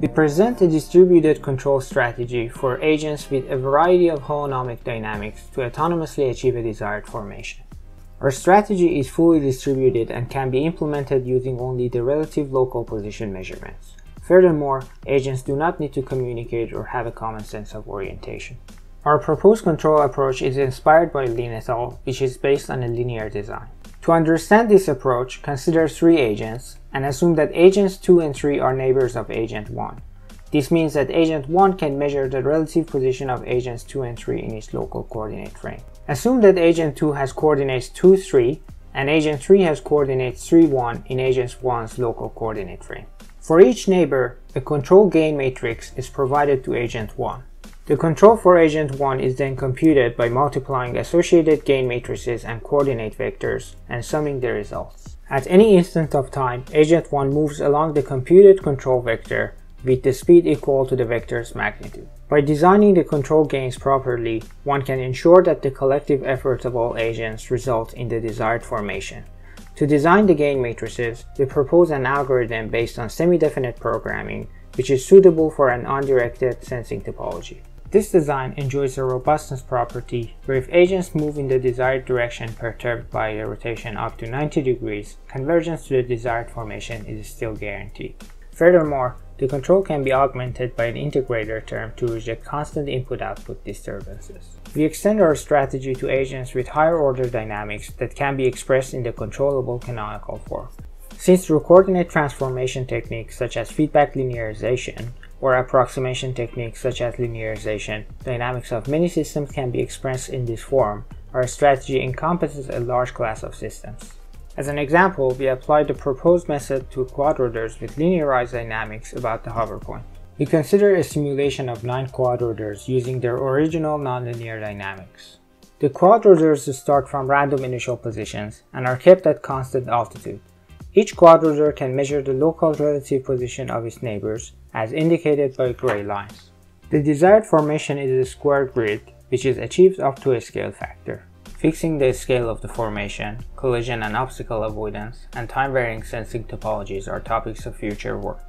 We present a distributed control strategy for agents with a variety of holonomic dynamics to autonomously achieve a desired formation. Our strategy is fully distributed and can be implemented using only the relative local position measurements. Furthermore, agents do not need to communicate or have a common sense of orientation. Our proposed control approach is inspired by Lin et al, which is based on a linear design. To understand this approach, consider three agents and assume that agents 2 and 3 are neighbors of agent 1. This means that agent 1 can measure the relative position of agents 2 and 3 in its local coordinate frame. Assume that agent 2 has coordinates 2, 3 and agent 3 has coordinates 3, 1 in agent 1's local coordinate frame. For each neighbor, a control gain matrix is provided to agent 1. The control for agent 1 is then computed by multiplying associated gain matrices and coordinate vectors and summing the results. At any instant of time, agent 1 moves along the computed control vector with the speed equal to the vector's magnitude. By designing the control gains properly, one can ensure that the collective efforts of all agents result in the desired formation. To design the gain matrices, we propose an algorithm based on semi-definite programming, which is suitable for an undirected sensing topology. This design enjoys a robustness property where if agents move in the desired direction perturbed by a rotation up to 90 degrees, convergence to the desired formation is still guaranteed. Furthermore, the control can be augmented by an integrator term to reject constant input-output disturbances. We extend our strategy to agents with higher-order dynamics that can be expressed in the controllable canonical form. Since through coordinate transformation techniques such as feedback linearization or approximation techniques such as linearization, dynamics of many systems can be expressed in this form, our strategy encompasses a large class of systems. As an example, we applied the proposed method to quadrotors with linearized dynamics about the hover point. We consider a simulation of 9 quadrotors using their original nonlinear dynamics. The quadrotors start from random initial positions and are kept at constant altitude. Each quadrotor can measure the local relative position of its neighbors, as indicated by gray lines. The desired formation is a square grid, which is achieved up to a scale factor. Fixing the scale of the formation, collision and obstacle avoidance, and time-varying sensing topologies are topics of future work.